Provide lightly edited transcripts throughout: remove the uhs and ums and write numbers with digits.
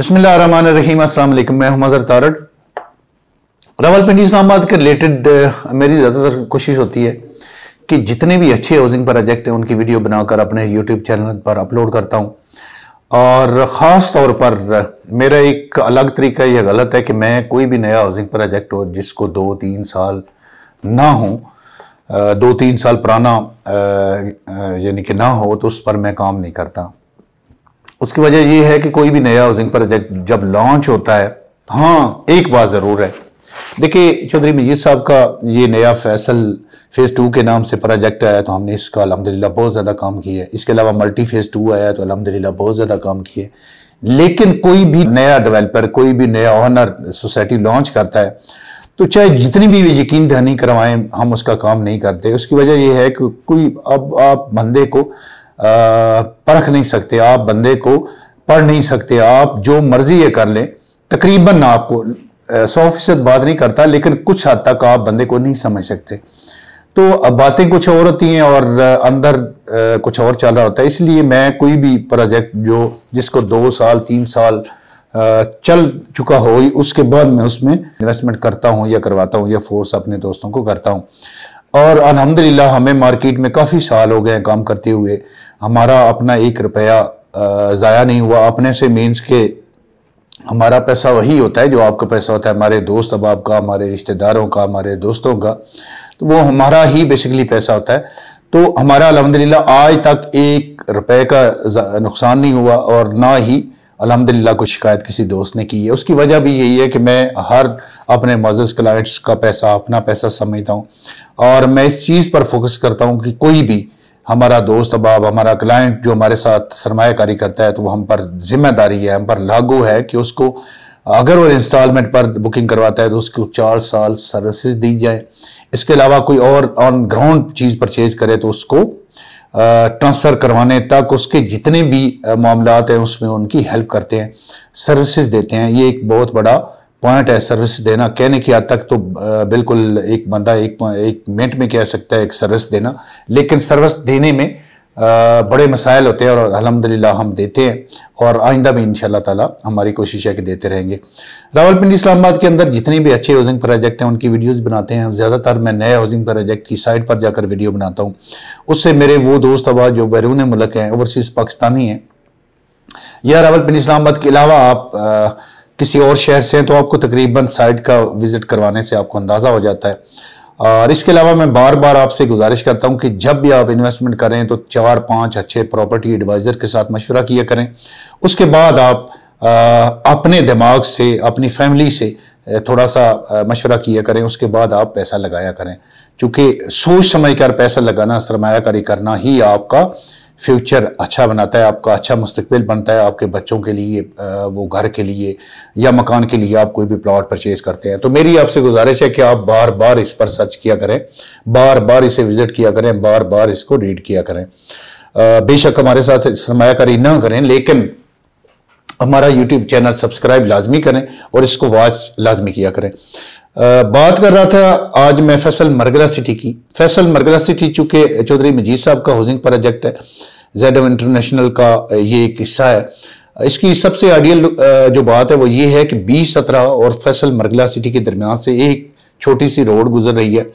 बिस्मिल्लाहिर्रहमानिर्रहीम, अस्सलाम वालेकुम। मैं हम्जा तारड़। रावलपिंडी इस्लामाबाद के रिलेटेड मेरी ज़्यादातर कोशिश होती है कि जितने भी अच्छे हाउसिंग प्रोजेक्ट हैं उनकी वीडियो बनाकर अपने यूट्यूब चैनल पर अपलोड करता हूं। और ख़ास तौर पर मेरा एक अलग तरीका यह गलत है कि मैं कोई भी नया हाउसिंग प्रोजेक्ट हो जिसको 2-3 साल ना हो, 2-3 साल पुराना यानी कि ना हो, तो उस पर मैं काम नहीं करता। उसकी वजह यह है कि कोई भी नया हाउसिंग प्रोजेक्ट जब लॉन्च होता है, हाँ एक बात ज़रूर है, देखिए चौधरी मजीद साहब का ये नया फैसल फेज़ 2 के नाम से प्रोजेक्ट आया तो हमने इसका अल्हम्दुलिल्लाह बहुत ज़्यादा काम किया है। इसके अलावा मल्टी फेज़ 2 आया तो अल्हम्दुलिल्लाह बहुत ज़्यादा काम किया। लेकिन कोई भी नया डेवलपर, कोई भी नया ऑनर सोसाइटी लॉन्च करता है तो चाहे जितनी भी यकीन दहानी करवाएं, हम उसका काम नहीं करते। उसकी वजह यह है कि कोई, अब आप बंदे को परख नहीं सकते, आप बंदे को पढ़ नहीं सकते, आप जो मर्जी ये कर लें। तकरीबन आपको 100% बात नहीं करता, लेकिन कुछ हद तक आप बंदे को नहीं समझ सकते। तो अब बातें कुछ और होती हैं और अंदर कुछ और चल रहा होता है। इसलिए मैं कोई भी प्रोजेक्ट जो जिसको 2-3 साल चल चुका हो, उसके बाद मैं उसमें इन्वेस्टमेंट करता हूं या करवाता हूं या फोर्स अपने दोस्तों को करता हूं। और अल्हम्दुलिल्लाह हमें मार्केट में काफ़ी साल हो गए हैं काम करते हुए, हमारा अपना 1 रुपया ज़ाया नहीं हुआ। अपने से मीन्स के हमारा पैसा वही होता है जो आपका पैसा होता है, हमारे दोस्त अहबाब का, हमारे रिश्तेदारों का, हमारे दोस्तों का, तो वो हमारा ही बेसिकली पैसा होता है। तो हमारा अल्हम्दुलिल्लाह आज तक 1 रुपये का नुकसान नहीं हुआ और ना ही अल्हम्दुलिल्लाह कोई शिकायत किसी दोस्त ने की है। उसकी वजह भी यही है कि मैं हर अपने मज़ज़ क्लाइंट्स का पैसा अपना पैसा समझता हूँ और मैं इस चीज़ पर फोकस करता हूँ कि कोई भी हमारा दोस्त अहबाब, हमारा क्लाइंट जो हमारे साथ सरमायाकारी करता है तो वो हम पर जिम्मेदारी है, हम पर लागू है कि उसको अगर वो इंस्टॉलमेंट पर बुकिंग करवाता है तो उसको 4 साल सर्विसेज दी जाए। इसके अलावा कोई और ऑन ग्राउंड चीज़ परचेज करे तो उसको ट्रांसफ़र करवाने तक उसके जितने भी मामलात हैं उसमें उनकी हेल्प करते हैं, सर्विसेज देते हैं। ये एक बहुत बड़ा पॉइंट है, सर्विस देना। कहने की हद तक तो बिल्कुल एक बंदा एक मिनट में कह सकता है एक सर्विस देना, लेकिन सर्विस देने में बड़े मसाइल होते हैं और अल्हम्दुलिल्लाह हम देते हैं और आइंदा भी इंशाल्लाह ताला हमारी कोशिश है कि देते रहेंगे। रावलपिंडी इस्लामाबाद के अंदर जितने भी अच्छे हाउसिंग प्रोजेक्ट हैं उनकी वीडियोज़ बनाते हैं। ज़्यादातर मैं नए हाउसिंग प्रोजेक्ट की साइट पर जाकर वीडियो बनाता हूँ। उससे मेरे वो दोस्त आबाद जो बैरून मुल्क हैं, ओवरसीज़ पाकिस्तानी हैं, या रावलपिंडी इस्लामाबाद के अलावा आप किसी और शहर से हैं तो आपको तकरीबन साइट का विज़िट करवाने से आपको अंदाज़ा हो जाता है। और इसके अलावा मैं बार बार आपसे गुजारिश करता हूं कि जब भी आप इन्वेस्टमेंट करें तो 4-5 अच्छे प्रॉपर्टी एडवाइज़र के साथ मशवरा किया करें। उसके बाद आप अपने दिमाग से, अपनी फैमिली से थोड़ा सा मशवरा किया करें, उसके बाद आप पैसा लगाया करें। चूँकि सोच समझ कर पैसा लगाना, सरमायाकारी करना ही आपका फ्यूचर अच्छा बनाता है, आपका अच्छा मुस्तकबिल बनता है। आपके बच्चों के लिए, वो घर के लिए या मकान के लिए आप कोई भी प्लॉट परचेज करते हैं तो मेरी आपसे गुजारिश है कि आप बार बार इस पर सर्च किया करें, बार बार इसे विज़िट किया करें, बार बार इसको रीड किया करें। बेशक हमारे साथ सरमायाकारी ना करें, लेकिन हमारा यूट्यूब चैनल सब्सक्राइब लाजमी करें और इसको वॉच लाजमी किया करें। बात कर रहा था आज मैं फैसल मरगला सिटी की। फैसल मरगला सिटी चूँकि चौधरी मजीद साहब का हाउसिंग प्रोजेक्ट है, जेड ऑफ इंटरनेशनल का ये एक हिस्सा है। इसकी सबसे आइडियल जो बात है वो ये है कि B-17 और फैसल मरगला सिटी के दरमियान से एक छोटी सी रोड गुजर रही है।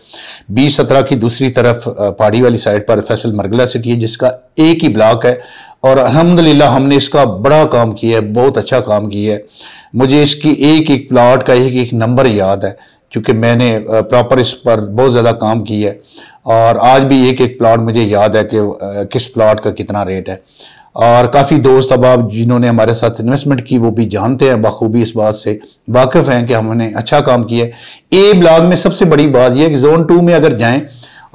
B-17 की दूसरी तरफ पहाड़ी वाली साइड पर फैसल मरगला सिटी है जिसका एक ही ब्लॉक है और अल्हम्दुलिल्लाह हमने इसका बड़ा काम किया है, बहुत अच्छा काम किया है। मुझे इसकी एक प्लाट का एक नंबर याद है क्योंकि मैंने प्रॉपर इस पर बहुत ज़्यादा काम किया है और आज भी एक प्लाट मुझे याद है कि किस प्लाट का कितना रेट है। और काफ़ी दोस्त अहबाब जिन्होंने हमारे साथ इन्वेस्टमेंट की वो भी जानते हैं, बखूबी इस बात से वाकिफ़ हैं कि हमने अच्छा काम किया है। ए ब्लॉक में सबसे बड़ी बात यह है कि जोन 2 में अगर जाएँ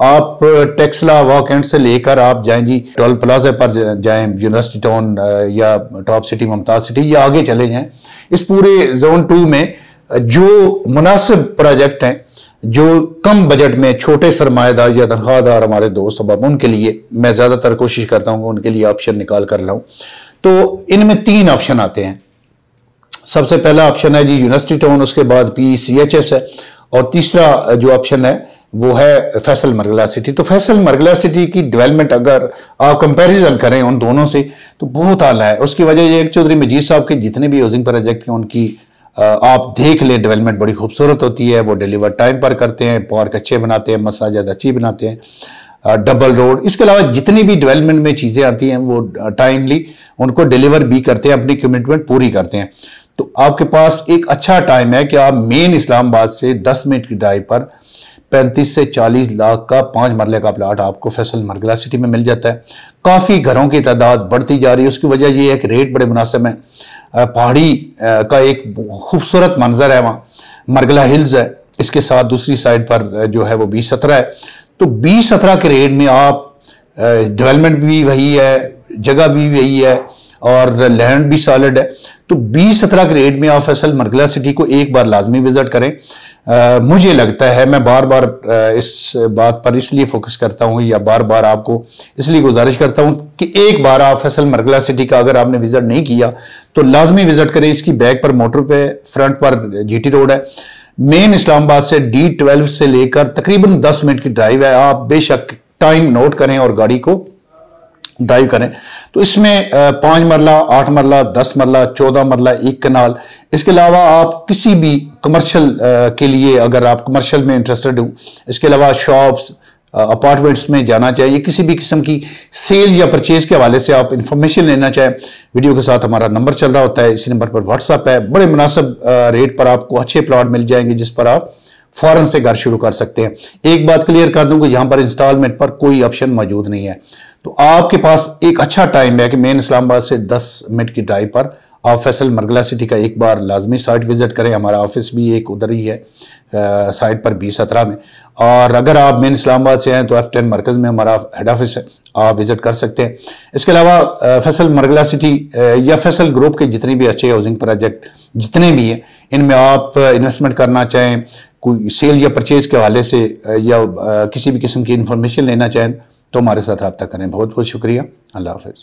आप, टेस्ला वॉक एंड से लेकर आप जाएं जी टोल प्लाजा पर जाएं, यूनिवर्सिटी टाउन या टॉप सिटी, मुमताज़ सिटी या आगे चले जाएं, इस पूरे जोन 2 में जो मुनासिब प्रोजेक्ट हैं, जो कम बजट में छोटे सरमाएदार या तनख्वाहदार हमारे दोस्त अहबाब, उनके लिए मैं ज़्यादातर कोशिश करता हूँ उनके लिए ऑप्शन निकाल कर लाऊँ। तो इनमें 3 ऑप्शन आते हैं। सबसे पहला ऑप्शन है जी यूनिवर्सिटी टाउन, उसके बाद PCHS है और तीसरा जो ऑप्शन है वो है फैसल मरगला सिटी। तो फैसल मरगला सिटी की डेवलपमेंट अगर आप कंपैरिजन करें उन दोनों से तो बहुत आला है। उसकी वजह ये है कि चौधरी मजीद साहब के जितने भी हाउसिंग प्रोजेक्ट हैं उनकी आप देख लें डेवलपमेंट बड़ी खूबसूरत होती है, वो डिलीवर टाइम पर करते हैं, पार्क अच्छे बनाते हैं, मसाजिद अच्छी बनाते हैं, डबल रोड, इसके अलावा जितनी भी डेवलपमेंट में चीज़ें आती हैं वो टाइमली उनको डिलीवर भी करते हैं, अपनी कमिटमेंट पूरी करते हैं। तो आपके पास एक अच्छा टाइम है कि आप मेन इस्लामाबाद से 10 मिनट की ड्राइव पर 35 से 40 लाख का 5 मरले का प्लाट आपको फैसल मरगला सिटी में मिल जाता है। काफ़ी घरों की तादाद बढ़ती जा रही है, उसकी वजह यह है कि रेट बड़े मुनासिब हैं, पहाड़ी का एक खूबसूरत मंजर है, वहाँ मरगला हिल्स है, इसके साथ दूसरी साइड पर जो है वो B-17 है। तो B-17 के रेट में आप डेवलपमेंट भी वही है, जगह भी वही है और लैंड भी सॉलिड है। तो B-17 के रेट में आप फैसल मरगला सिटी को एक बार लाजमी विजिट करें। मुझे लगता है, मैं बार बार इस बात पर इसलिए फोकस करता हूँ या बार बार आपको इसलिए गुजारिश करता हूँ कि एक बार आप फैसल मरगला सिटी का अगर आपने विजिट नहीं किया तो लाजमी विजिट करें। इसकी बैक पर मोटर पे, फ्रंट पर GT रोड है। मेन इस्लामाबाद से D-12 से लेकर तकरीबन 10 मिनट की ड्राइव है। आप बेशक टाइम नोट करें और गाड़ी को ड्राइव करें। तो इसमें 5 मरला, 8 मरला, 10 मरला, 14 मरला, 1 कनाल, इसके अलावा आप किसी भी कमर्शियल के लिए, अगर आप कमर्शियल में इंटरेस्टेड हो, इसके अलावा शॉप्स, अपार्टमेंट्स में जाना चाहिए, किसी भी किस्म की सेल या परचेज के हवाले से आप इंफॉर्मेशन लेना चाहें, वीडियो के साथ हमारा नंबर चल रहा होता है, इसी नंबर पर व्हाट्सअप है। बड़े मुनासिब रेट पर आपको अच्छे प्लॉट मिल जाएंगे जिस पर आप फौरन से घर शुरू कर सकते हैं। एक बात क्लियर कर दूं कि यहाँ पर इंस्टॉलमेंट पर कोई ऑप्शन मौजूद नहीं है। तो आपके पास एक अच्छा टाइम है कि मेन इस्लामाबाद से 10 मिनट की ड्राइव पर आप फैसल मरगला सिटी का एक बार लाजमी साइट विजिट करें। हमारा ऑफिस भी एक उधर ही है साइट पर B-17 में, और अगर आप मेन इस्लामाबाद से हैं तो F-10 मरकज़ में हमारा हेड ऑफिस है, आप विजिट कर सकते हैं। इसके अलावा फैसल मरगला सिटी या फैसल ग्रुप के जितने भी अच्छे हाउसिंग प्रोजेक्ट जितने भी हैं, इनमें आप इन्वेस्टमेंट करना चाहें, कोई सेल या परचेज के हवाले से या किसी भी किस्म की इंफॉर्मेशन लेना चाहें तो हमारे साथ रब्ता करें। बहुत बहुत शुक्रिया। अल्लाह हाफ़िज़।